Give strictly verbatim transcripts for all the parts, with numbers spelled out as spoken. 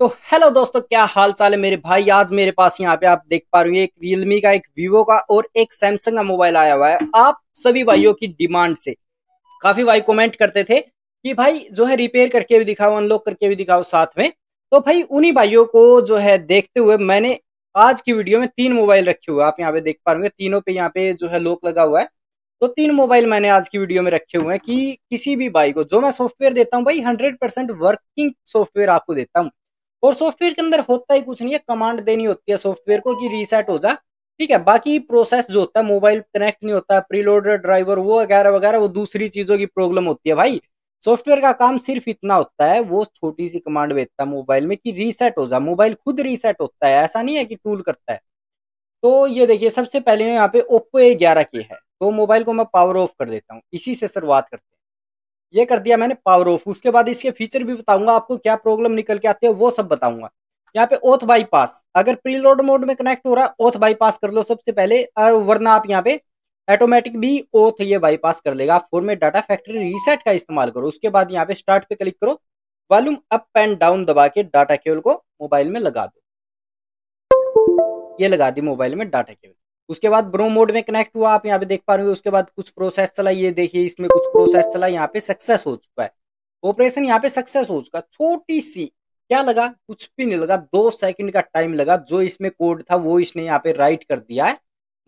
तो हेलो दोस्तों, क्या हाल चाल है मेरे भाई। आज मेरे पास यहाँ पे आप देख पा रहे हो एक रियलमी का, एक वीवो का और एक सैमसंग का मोबाइल आया हुआ है। आप सभी भाइयों की डिमांड से काफी भाई कमेंट करते थे कि भाई जो है रिपेयर करके भी दिखाओ, अनलॉक करके भी दिखाओ साथ में। तो भाई उन्हीं भाइयों को जो है देखते हुए मैंने आज की वीडियो में तीन मोबाइल रखे हुए, आप यहाँ पे देख पा रहे हो तीनों पे यहाँ पे जो है लॉक लगा हुआ है। तो तीन मोबाइल मैंने आज की वीडियो में रखे हुए हैं कि किसी भी भाई को जो मैं सॉफ्टवेयर देता हूँ भाई हंड्रेड परसेंट वर्किंग सॉफ्टवेयर आपको देता हूँ। और सॉफ्टवेयर के अंदर होता ही कुछ नहीं है, कमांड देनी होती है सॉफ्टवेयर को कि रीसेट हो जा, ठीक है। बाकी प्रोसेस जो होता है, मोबाइल कनेक्ट नहीं होता, प्रीलोडर ड्राइवर वो वगैरह वगैरह वो दूसरी चीजों की प्रॉब्लम होती है। भाई सॉफ्टवेयर का काम सिर्फ इतना होता है, वो छोटी सी कमांड देता है मोबाइल में कि रीसेट हो जा, मोबाइल खुद रीसेट होता है, ऐसा नहीं है कि टूल करता है। तो ये देखिए, सबसे पहले यहाँ पे ओप्पो ए ग्यारह की है, तो मोबाइल को मैं पावर ऑफ कर देता हूँ, इसी से शुरुआत करते हैं। ये कर दिया मैंने पावर ऑफ। उसके बाद इसके फीचर भी बताऊंगा, आपको क्या प्रॉब्लम निकल के आती है वो सब बताऊंगा। यहाँ पे ऑथ बाईपास, अगर प्रीलोड मोड में कनेक्ट हो रहा है ऑथ बाईपास कर लो सबसे पहले, और वरना आप यहाँ पे ऑटोमेटिक भी ऑथ ये बाईपास कर लेगा। आप फोन में डाटा फैक्ट्री रीसेट का इस्तेमाल करो। उसके बाद यहाँ पे स्टार्ट पे क्लिक करो, वॉल्यूम अप एंड डाउन दबा के डाटा केबल को मोबाइल में लगा दो। ये लगा दी मोबाइल में डाटा केबल। उसके बाद ब्रो मोड में कनेक्ट हुआ, आप यहाँ पे देख पा रहे हो। उसके बाद कुछ प्रोसेस चला, ये देखिए इसमें कुछ प्रोसेस चला, यहाँ पे सक्सेस हो चुका है ऑपरेशन, यहाँ पे सक्सेस हो चुका है। छोटी सी क्या लगा, कुछ भी नहीं लगा, दो सेकंड का टाइम लगा। जो इसमें कोड था वो इसने यहाँ पे राइट कर दिया है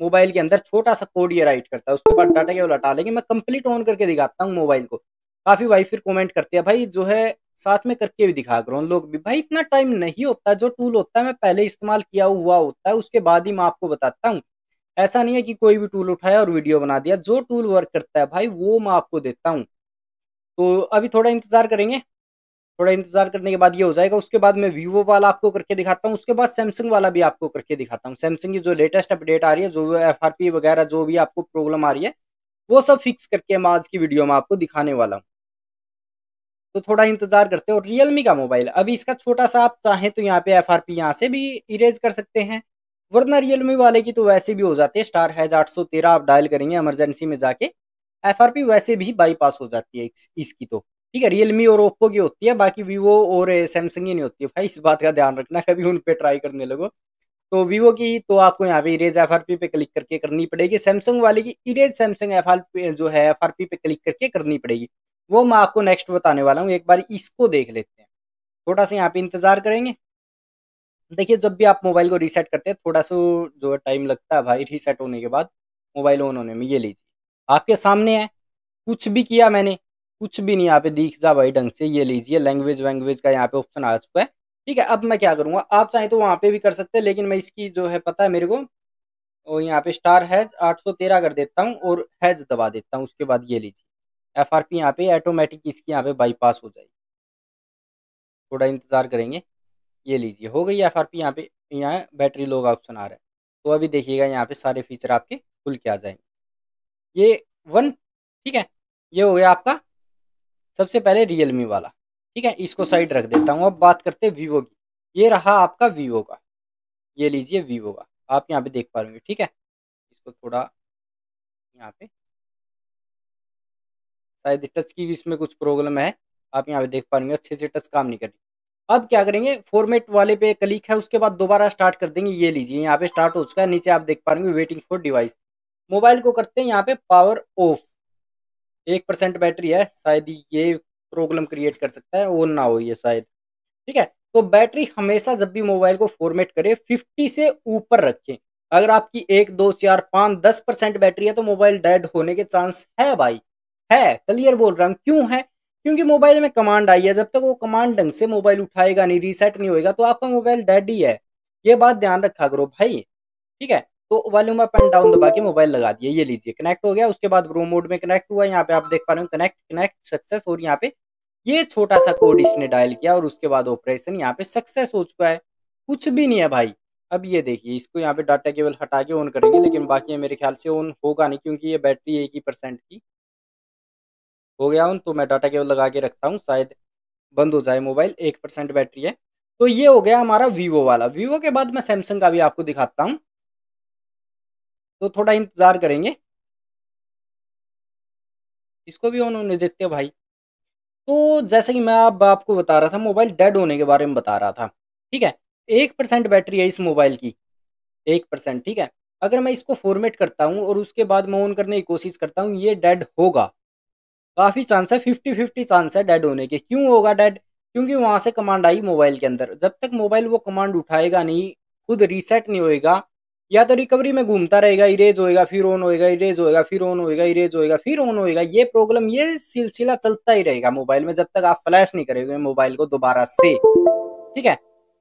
मोबाइल के अंदर, छोटा सा कोड ये राइट करता है। उसके बाद डाटा केवल हटा लेंगे, मैं कंप्लीट ऑन करके दिखाता हूँ मोबाइल को। काफी भाई फिर कॉमेंट करते हैं भाई जो है साथ में करके भी दिखा करो लोग भी। भाई इतना टाइम नहीं होता, जो टूल होता है मैं पहले इस्तेमाल किया हुआ होता है, उसके बाद ही मैं आपको बताता हूँ। ऐसा नहीं है कि कोई भी टूल उठाया और वीडियो बना दिया, जो टूल वर्क करता है भाई वो मैं आपको देता हूँ। तो अभी थोड़ा इंतजार करेंगे, थोड़ा इंतजार करने के बाद ये हो जाएगा। उसके बाद मैं वीवो वाला आपको करके दिखाता हूँ, उसके बाद सैमसंग वाला भी आपको करके दिखाता हूँ। सैमसंग की जो लेटेस्ट अपडेट आ रही है, जो एफ आर पी वगैरह जो भी आपको प्रॉब्लम आ रही है वो सब फिक्स करके मैं आज की वीडियो में आपको दिखाने वाला हूँ। तो थोड़ा इंतजार करते हैं। और रियलमी का मोबाइल अभी इसका छोटा सा, आप चाहें तो यहाँ पे एफ आर पी यहाँ से भी इरेज कर सकते हैं, वरना रियलमी वाले की तो वैसे भी हो जाती है। स्टार हैज आठ सौ तेरह आप डायल करेंगे इमरजेंसी में जाके, एफआरपी वैसे भी बाईपास हो जाती है इसकी, तो ठीक है। रियलमी और ओप्पो की होती है, बाकी वीवो और सैमसंग की नहीं होती है भाई। इस बात का ध्यान रखना, कभी उन पे ट्राई करने लगो। तो वीवो की तो आपको यहाँ पे इरेज एफआरपी पे क्लिक करके करनी पड़ेगी, सैमसंग वाले की इरेज सैमसंग एफआरपी जो है एफआरपी पे क्लिक करके करनी पड़ेगी, वो मैं आपको नेक्स्ट बताने वाला हूँ। एक बार इसको देख लेते हैं, थोड़ा सा यहाँ पे इंतजार करेंगे। देखिए जब भी आप मोबाइल को रीसेट करते हैं थोड़ा सा जो टाइम लगता है भाई रीसेट होने के बाद मोबाइल ऑन होने में। ये लीजिए आपके सामने है, कुछ भी किया मैंने कुछ भी नहीं यहाँ पे दिख जा भाई ढंग से। ये लीजिए लैंग्वेज वैंग्वेज का यहाँ पे ऑप्शन आ चुका है, ठीक है। अब मैं क्या करूँगा, आप चाहें तो वहाँ पे भी कर सकते हैं, लेकिन मैं इसकी जो है पता है मेरे को, और यहाँ पे स्टार हैज आठ सौ तेरह कर देता हूँ और हैज दबा देता हूँ। उसके बाद ये लीजिए एफ आर पी यहाँ पे ऑटोमेटिक इसकी यहाँ पे बाईपास हो जाएगी। थोड़ा इंतजार करेंगे, ये लीजिए हो गई एफ आर पी। यहाँ पे यहाँ बैटरी लो का ऑप्शन आ रहा है, तो अभी देखिएगा यहाँ पे सारे फीचर आपके खुल के आ जाएंगे। ये वन, ठीक है, ये हो गया आपका सबसे पहले रियलमी वाला, ठीक है। इसको साइड रख देता हूँ। अब बात करते हैं वीवो की। ये रहा आपका वीवो का, ये लीजिए वीवो का, आप यहाँ पे देख पा रहे हो, ठीक है। इसको थोड़ा यहाँ पे शायद टच की इसमें कुछ प्रॉब्लम है, आप यहाँ पे देख पा रहे हो अच्छे से टच काम नहीं कर रही। अब क्या करेंगे, फॉर्मेट वाले पे क्लिक है, उसके बाद दोबारा स्टार्ट कर देंगे। ये लीजिए यहाँ पे स्टार्ट हो चुका है, नीचे आप देख पाएंगे वेटिंग फॉर डिवाइस। मोबाइल को करते हैं यहाँ पे पावर ऑफ। एक परसेंट बैटरी है, शायद ये प्रॉब्लम क्रिएट कर सकता है, ऑन ना हो ये शायद, ठीक है। तो बैटरी हमेशा जब भी मोबाइल को फॉर्मेट करें फिफ्टी से ऊपर रखें। अगर आपकी एक दो चार पाँच दस परसेंट बैटरी है तो मोबाइल डेड होने के चांस है भाई, है, क्लियर बोल रहा हूँ। क्यों है, क्योंकि मोबाइल में कमांड आई है, जब तक वो कमांड ढंग से मोबाइल उठाएगा नहीं, रीसेट नहीं होएगा तो आपका मोबाइल डेड ही है। ये बात ध्यान रखा करो भाई, ठीक है। तो वॉल्यूम अप एंड डाउन दबा के मोबाइल लगा दिया, ये लीजिए कनेक्ट हो गया। उसके बाद ब्रो मोड में कनेक्ट हुआ, यहाँ पे आप देख पा रहे हो कनेक्ट कनेक्ट सक्सेस। और यहाँ पे ये छोटा सा कोड इसने डायल किया और उसके बाद ऑपरेशन यहाँ पे सक्सेस हो चुका है, कुछ भी नहीं है भाई। अब ये देखिए इसको यहाँ पे डाटा केबल हटा के ऑन करेंगे, लेकिन बाकी मेरे ख्याल से ऑन होगा नहीं क्योंकि ये बैटरी एक ही परसेंट की हो गया हूँ, तो मैं डाटा केवल लगा के रखता हूँ, शायद बंद हो जाए मोबाइल, एक परसेंट बैटरी है। तो ये हो गया हमारा वीवो वाला। वीवो के बाद मैं सैमसंग का भी आपको दिखाता हूँ, तो थोड़ा इंतजार करेंगे, इसको भी ऑन होने देते हैं भाई। तो जैसे कि मैं अब आप आपको बता रहा था, मोबाइल डेड होने के बारे में बता रहा था, ठीक है। एक परसेंट बैटरी है इस मोबाइल की, एक परसेंट। ठीक है, अगर मैं इसको फॉर्मेट करता हूँ और उसके बाद मैं ऑन करने की कोशिश करता हूँ, ये डेड होगा। काफ़ी चांस है, फिफ्टी फिफ्टी चांस है डेड होने के। क्यों होगा डेड? क्योंकि वहाँ से कमांड आई मोबाइल के अंदर। जब तक मोबाइल वो कमांड उठाएगा नहीं, खुद रीसेट नहीं होएगा, या तो रिकवरी में घूमता रहेगा, इरेज होएगा फिर ऑन होएगा, इरेज होएगा फिर ऑन होएगा, इरेज होएगा फिर ऑन होएगा, ये प्रॉब्लम, ये सिलसिला चलता ही रहेगा मोबाइल में जब तक आप फ्लैश नहीं करेंगे मोबाइल को दोबारा से। ठीक है,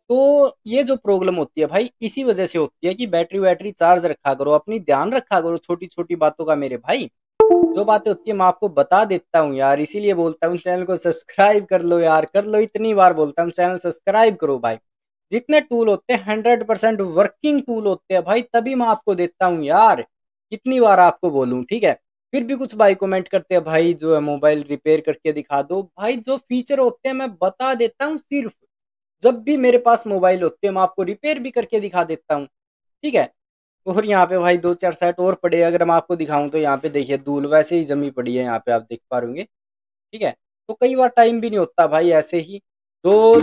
तो ये जो प्रॉब्लम होती है भाई, इसी वजह से होती है कि बैटरी वैटरी चार्ज रखा करो, अपनी ध्यान रखा करो छोटी छोटी बातों का मेरे भाई। जो बातें होती है मैं आपको बता देता हूँ यार, इसीलिए बोलता हूँ चैनल को सब्सक्राइब कर लो यार, कर लो, इतनी बार बोलता हूँ चैनल सब्सक्राइब करो भाई। जितने टूल होते हैं हंड्रेड परसेंट वर्किंग टूल होते हैं भाई, तभी मैं आपको देता हूँ यार, कितनी बार आपको बोलूँ। ठीक है, फिर भी कुछ भाई कमेंट करते हैं भाई जो है मोबाइल रिपेयर करके दिखा दो। भाई जो फीचर होते हैं मैं बता देता हूँ, सिर्फ जब भी मेरे पास मोबाइल होते हैं मैं आपको रिपेयर भी करके दिखा देता हूँ। ठीक है, और यहाँ पे भाई दो चार सेट और पड़े, अगर मैं आपको दिखाऊं तो यहाँ पे देखिए धूल वैसे ही जमी पड़ी है, यहाँ पे आप देख पा रहे। ठीक है, तो कई बार टाइम भी नहीं होता भाई, ऐसे ही दो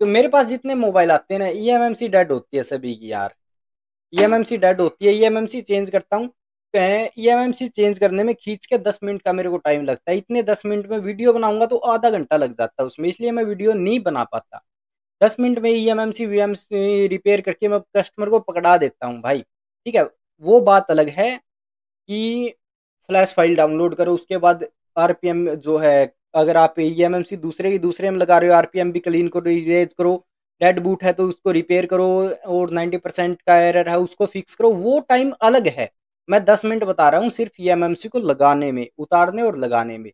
तो मेरे पास जितने मोबाइल आते हैं ना, E M M C dead होती है सभी की यार, E M M C dead होती है। E M M C change करता हूँ, E M M C change करने में खींच के दस मिनट का मेरे को टाइम लगता है। इतने दस मिनट में वीडियो बनाऊंगा तो आधा घंटा लग जाता है उसमें, इसलिए मैं वीडियो नहीं बना पाता। दस मिनट में E M M C V M C repair करके मैं कस्टमर को पकड़ा देता हूँ भाई। ठीक है, वो बात अलग है कि फ्लैश फाइल डाउनलोड करो, उसके बाद आरपीएम जो है, अगर आप ईएमएमसी दूसरे की दूसरे में लगा रहे हो, आरपीएम भी क्लीन करो, इरेज करो, डेड बूट है तो उसको रिपेयर करो, और नब्बे परसेंट का एरर है उसको फिक्स करो, वो टाइम अलग है। मैं दस मिनट बता रहा हूँ सिर्फ ईएमएमसी को लगाने में, उतारने और लगाने में।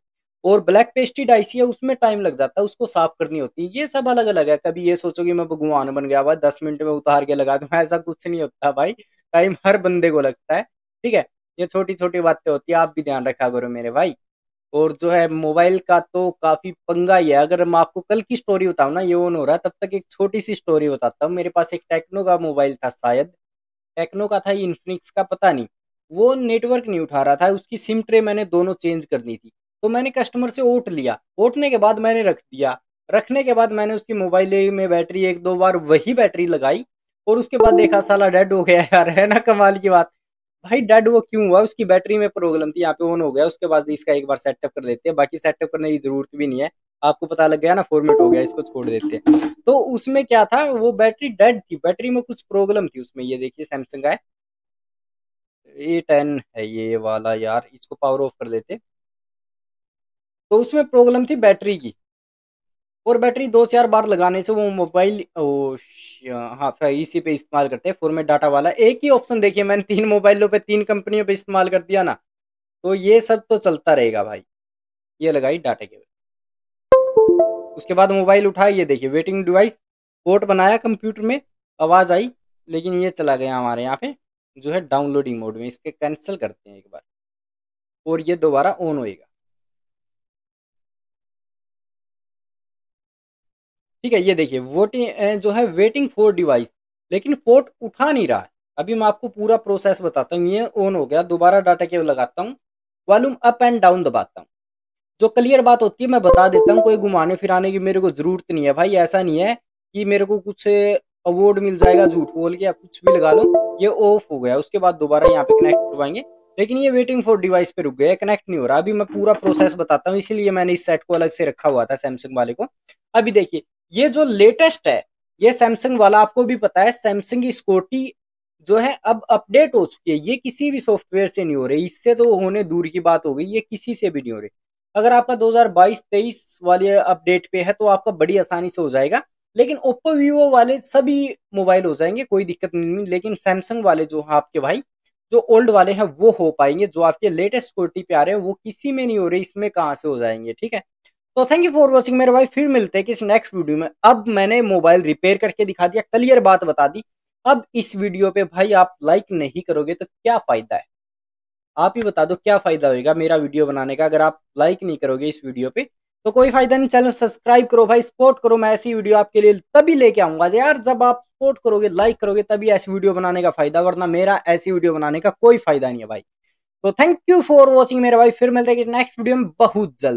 और ब्लैक पेस्टेड आईसी है उसमें टाइम लग जाता है, उसको साफ करनी होती है, ये सब अलग अलग है। कभी ये सोचो कि मैं भगवान बन गया भाई दस मिनट में उतार के लगा दूँ, ऐसा कुछ नहीं होता भाई, टाइम हर बंदे को लगता है। ठीक है, ये छोटी छोटी बातें होती है, आप भी ध्यान रखा करो मेरे भाई। और जो है मोबाइल का तो काफ़ी पंगा ही है। अगर मैं आपको कल की स्टोरी बताऊँ ना, ये ऑन हो रहा है, तब तक एक छोटी सी स्टोरी बताता हूँ। मेरे पास एक टेक्नो का मोबाइल था, शायद टेक्नो का था या इन्फिनिक्स का, पता नहीं, वो नेटवर्क नहीं उठा रहा था, उसकी सिम ट्रे मैंने दोनों चेंज करनी थी, तो मैंने कस्टमर से ओट लिया, ओटने के बाद मैंने रख दिया, रखने के बाद मैंने उसकी मोबाइल में बैटरी एक दो बार वही बैटरी लगाई, और उसके बाद देखा साला डेड हो गया यार, है ना कमाल की बात भाई। डेड वो क्यों हुआ? उसकी बैटरी में प्रॉब्लम थी, यहाँ पे ऑन हो गया। उसके बाद इसका एक बार सेटअप कर देते हैं, बाकी सेटअप करने की जरूरत भी नहीं है, आपको पता लग गया ना, फॉर्मेट हो गया, इसको छोड़ देते हैं। तो उसमें क्या था, वो बैटरी डेड थी, बैटरी में कुछ प्रॉब्लम थी उसमें। ये देखिए सैमसंग का है, ए टेन है ये वाला यार, इसको पावर ऑफ कर देते। तो उसमें प्रॉब्लम थी बैटरी की, और बैटरी दो चार बार लगाने से वो मोबाइल, ओ हाँ इसी पे इस्तेमाल करते हैं फॉर्मेट डाटा वाला, एक ही ऑप्शन। देखिए मैंने तीन मोबाइलों पे, तीन कंपनियों पे इस्तेमाल कर दिया ना, तो ये सब तो चलता रहेगा भाई। ये लगाई डाटा केबल, उसके बाद मोबाइल उठाया, ये देखिए वेटिंग डिवाइस पोर्ट बनाया कंप्यूटर में, आवाज़ आई, लेकिन ये चला गया हमारे यहाँ पे जो है डाउनलोडिंग मोड में। इसके कैंसिल करते हैं एक बार, और ये दोबारा ऑन होएगा। ठीक है, ये देखिए वोटिंग जो है वेटिंग फॉर डिवाइस, लेकिन पोर्ट उठा नहीं रहा है। अभी मैं आपको पूरा प्रोसेस बताता हूँ। ये ऑन हो गया, दोबारा डाटा केबल लगाता हूँ, वॉल्यूम अप एंड डाउन दबाता हूँ। जो क्लियर बात होती है मैं बता देता हूँ, कोई घुमाने फिराने की मेरे को ज़रूरत नहीं है भाई। ऐसा नहीं है कि मेरे को कुछ अवॉर्ड मिल जाएगा झूठ बोल के, या कुछ भी लगा लो। ये ऑफ हो गया, उसके बाद दोबारा यहाँ पे कनेक्ट करवाएंगे, लेकिन ये वेटिंग फॉर डिवाइस पे रुक गया, कनेक्ट नहीं हो रहा। अभी मैं पूरा प्रोसेस बताता हूँ, इसीलिए मैंने इस सेट को अलग से रखा हुआ था सैमसंग वाले को। अभी देखिए ये जो लेटेस्ट है, ये सैमसंग वाला आपको भी पता है, सैमसंग की सिक्योरिटी जो है अब अपडेट हो चुकी है। ये किसी भी सॉफ्टवेयर से नहीं हो रही, इससे तो होने दूर की बात हो गई, ये किसी से भी नहीं हो रही। अगर आपका दो हज़ार बाईस तेईस वाले अपडेट पे है तो आपका बड़ी आसानी से हो जाएगा, लेकिन ओप्पो वीवो वाले सभी मोबाइल हो जाएंगे, कोई दिक्कत नहीं। लेकिन सैमसंग वाले जो हैं आपके भाई, जो ओल्ड वाले हैं वो हो पाएंगे, जो आपके लेटेस्ट सिक्योरिटी पे आ रहे हैं वो किसी में नहीं हो रही, इसमें कहाँ से हो जाएंगे। ठीक है, तो थैंक यू फॉर वॉचिंग मेरे भाई, फिर मिलते हैं किसी नेक्स्ट वीडियो में। अब मैंने मोबाइल रिपेयर करके दिखा दिया, क्लियर बात बता दी। अब इस वीडियो पे भाई आप लाइक नहीं करोगे तो क्या फायदा है, आप ही बता दो क्या फायदा होगा मेरा वीडियो बनाने का। अगर आप लाइक नहीं करोगे इस वीडियो पे तो कोई फायदा नहीं, चैनल सब्सक्राइब करो भाई, सपोर्ट करो। मैं ऐसी वीडियो आपके लिए तभी लेके आऊंगा यार, जब आप सपोर्ट करोगे, लाइक करोगे, तभी ऐसी वीडियो बनाने का फायदा, वरना मेरा ऐसी वीडियो बनाने का कोई फायदा नहीं है भाई। तो थैंक यू फॉर वॉचिंग मेरे भाई, फिर मिलते हैं नेक्स्ट वीडियो में बहुत जल्द।